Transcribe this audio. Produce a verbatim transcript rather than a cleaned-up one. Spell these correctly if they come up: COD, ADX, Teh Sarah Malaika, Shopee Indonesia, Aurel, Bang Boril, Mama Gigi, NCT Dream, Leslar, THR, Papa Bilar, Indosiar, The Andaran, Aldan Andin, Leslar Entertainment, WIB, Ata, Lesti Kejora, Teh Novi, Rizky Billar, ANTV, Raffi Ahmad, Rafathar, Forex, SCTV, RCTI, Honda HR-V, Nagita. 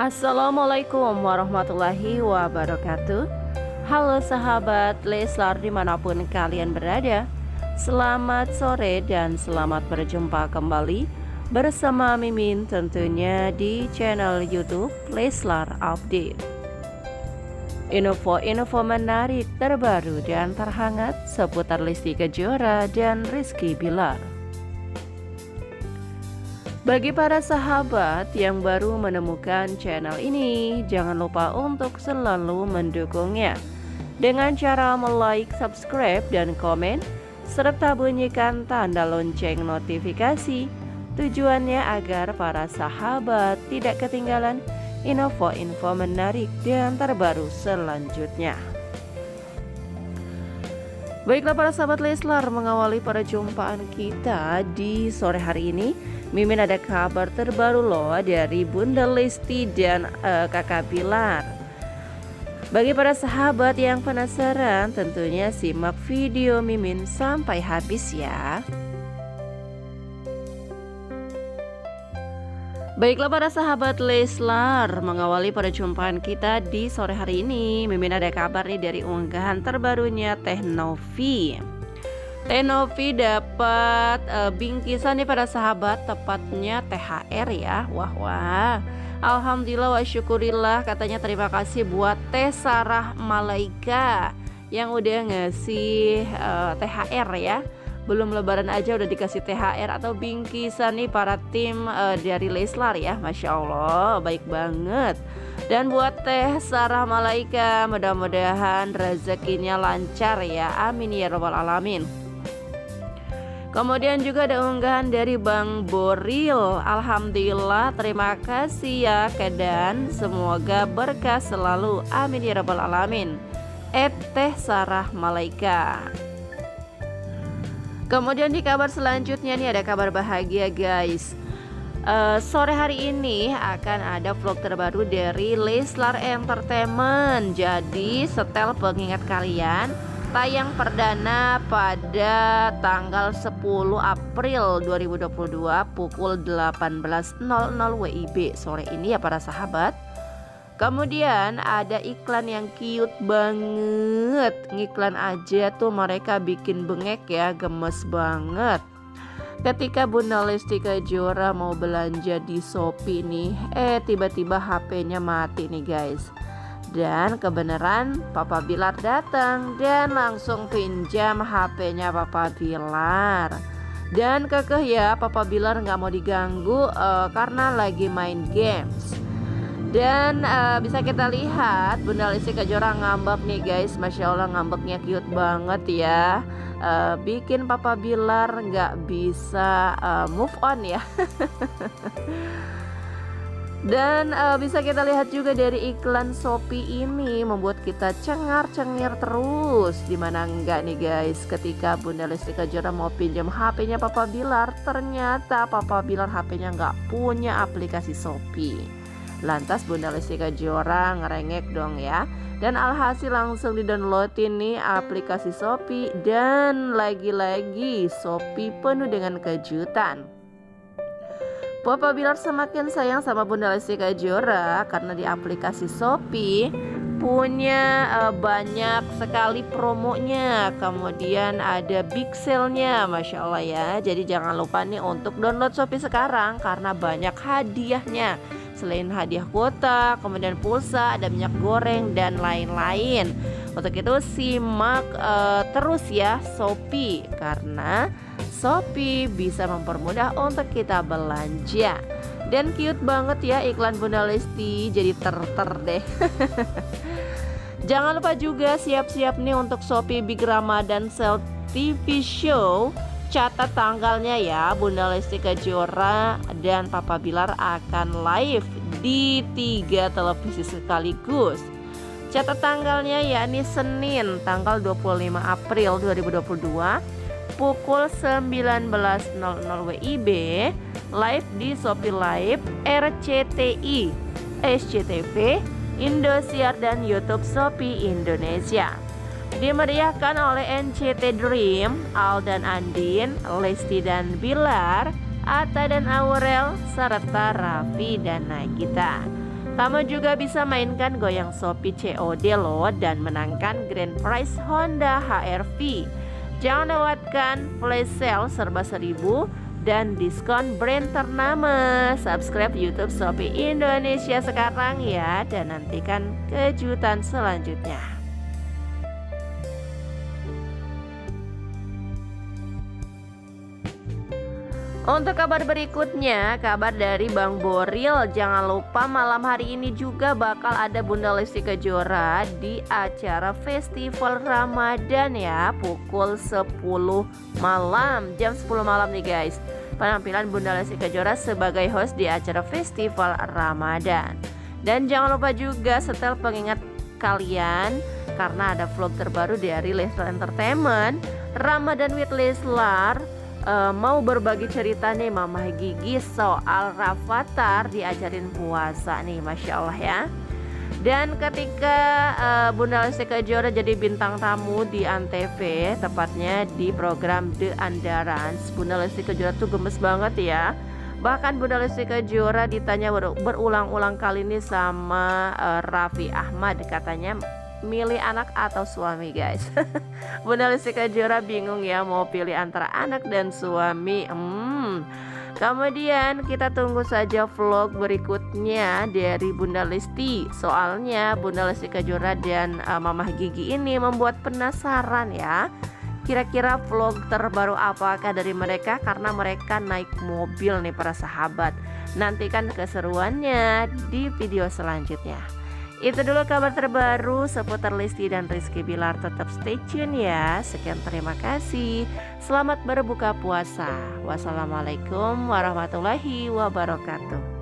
Assalamualaikum warahmatullahi wabarakatuh. Halo sahabat Leslar dimanapun kalian berada, selamat sore dan selamat berjumpa kembali bersama Mimin tentunya di channel YouTube Leslar Update. Info-info menarik terbaru dan terhangat seputar Lesti Kejora dan Rizky Billar. Bagi para sahabat yang baru menemukan channel ini, jangan lupa untuk selalu mendukungnya dengan cara like, subscribe, dan komen, serta bunyikan tanda lonceng notifikasi, tujuannya agar para sahabat tidak ketinggalan info-info menarik dan terbaru selanjutnya. Baiklah para sahabat Leslar, mengawali perjumpaan kita di sore hari ini, Mimin ada kabar terbaru loh dari Bunda Lesti dan uh, Kakak Bilar. Bagi para sahabat yang penasaran, tentunya simak video Mimin sampai habis ya. Baiklah para sahabat Leslar, mengawali perjumpaan kita di sore hari ini, Mimin ada kabar nih dari unggahan terbarunya Teh Novi. Teh Novi dapat e, bingkisan nih para sahabat, tepatnya T H R ya. Wah wah, alhamdulillah wa syukurillah, katanya terima kasih buat Teh Sarah Malaika yang udah ngasih e, T H R ya. Belum lebaran aja udah dikasih T H R atau bingkisan nih para tim e, dari Leslar ya. Masya Allah, baik banget. Dan buat Teh Sarah Malaika, mudah-mudahan rezekinya lancar ya, amin ya robbal alamin. Kemudian juga ada unggahan dari Bang Boril. Alhamdulillah, terima kasih ya Kedan, semoga berkah selalu, amin ya rabbal alamin. Et Teh Sarah Malaika. Kemudian di kabar selanjutnya nih ada kabar bahagia guys. Uh, sore hari ini akan ada vlog terbaru dari Leslar Entertainment. Jadi setel pengingat kalian, tayang perdana pada tanggal sepuluh April dua ribu dua puluh dua pukul delapan belas nol nol W I B sore ini ya para sahabat. Kemudian ada iklan yang cute banget, ngiklan aja tuh mereka bikin bengek ya, gemes banget. Ketika Bunda Lesti Kejora mau belanja di Shopee nih, eh tiba-tiba H P-nya mati nih guys. Dan kebenaran Papa Bilar datang dan langsung pinjam H P-nya Papa Bilar. Dan kekeh ya Papa Bilar nggak mau diganggu uh, karena lagi main games. Dan uh, bisa kita lihat Bunda Lesti Kejora ngambek nih guys. Masya Allah, ngambeknya cute banget ya. uh, Bikin Papa Bilar nggak bisa uh, move on ya. Dan uh, bisa kita lihat juga dari iklan Shopee ini membuat kita cengar-cengir terus. Dimana enggak nih guys, ketika Bunda Lesti Kejora mau pinjam H P-nya Papa Bilar, ternyata Papa Bilar H P-nya nggak punya aplikasi Shopee. Lantas Bunda Lesti Kejora ngerengek dong ya. Dan alhasil langsung didownloadin nih aplikasi Shopee. Dan lagi-lagi Shopee penuh dengan kejutan. Papa Bilar semakin sayang sama Bunda Lesti Kejora karena di aplikasi Shopee punya uh, banyak sekali promonya. Kemudian ada big sale-nya, Masya Allah ya. Jadi jangan lupa nih untuk download Shopee sekarang karena banyak hadiahnya. Selain hadiah kuota, kemudian pulsa, ada minyak goreng dan lain-lain. Untuk itu simak uh, terus ya Shopee, karena Shopee bisa mempermudah untuk kita belanja. Dan cute banget ya iklan Bunda Lesti, jadi terter deh. Jangan lupa juga siap-siap nih untuk Shopee Big Ramadan Sale T V Show. Catat tanggalnya ya, Bunda Lesti Kejora dan Papa Bilar akan live di tiga televisi sekaligus. Catat tanggalnya yakni Senin tanggal dua puluh lima April dua ribu dua puluh dua pukul sembilan belas nol nol W I B, live di Shopee Live, R C T I, S C T V, Indosiar dan YouTube Shopee Indonesia. Dimeriahkan oleh N C T Dream, Aldan Andin, Lesti dan Bilar, Ata dan Aurel, serta Raffi dan Nagita. Kamu juga bisa mainkan goyang Shopee C O D loh, dan menangkan grand prize Honda H R V. Jangan lewatkan flash sale serba seribu dan diskon brand ternama. Subscribe YouTube Shopee Indonesia sekarang ya, dan nantikan kejutan selanjutnya. Untuk kabar berikutnya, kabar dari Bang Boril. Jangan lupa malam hari ini juga bakal ada Bunda Lesti Kejora di acara Festival Ramadan ya, pukul sepuluh malam, jam sepuluh malam nih guys. Penampilan Bunda Lesti Kejora sebagai host di acara Festival Ramadan. Dan jangan lupa juga setel pengingat kalian, karena ada vlog terbaru dari Leslar Entertainment, Ramadan with Leslar. Uh, mau berbagi cerita nih Mama Gigi soal Rafathar diajarin puasa nih, Masya Allah ya. Dan ketika uh, Bunda Lesti Kejora jadi bintang tamu di A N T V, tepatnya di program The Andaran, Bunda Lesti Kejora tuh gemes banget ya. Bahkan Bunda Lesti Kejora ditanya ber berulang-ulang kali nih sama uh, Raffi Ahmad, katanya milih anak atau suami guys. Bunda Lesti Kejora bingung ya, mau pilih antara anak dan suami. hmm. Kemudian kita tunggu saja vlog berikutnya dari Bunda Lesti. Soalnya Bunda Lesti Kejora dan uh, Mamah Gigi ini membuat penasaran ya, kira-kira vlog terbaru apakah dari mereka, karena mereka naik mobil nih para sahabat. Nantikan keseruannya di video selanjutnya. Itu dulu kabar terbaru seputar Lesti dan Rizky Billar. Tetap stay tune ya. Sekian, terima kasih. Selamat berbuka puasa. Wassalamualaikum warahmatullahi wabarakatuh.